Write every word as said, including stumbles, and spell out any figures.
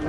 gelir.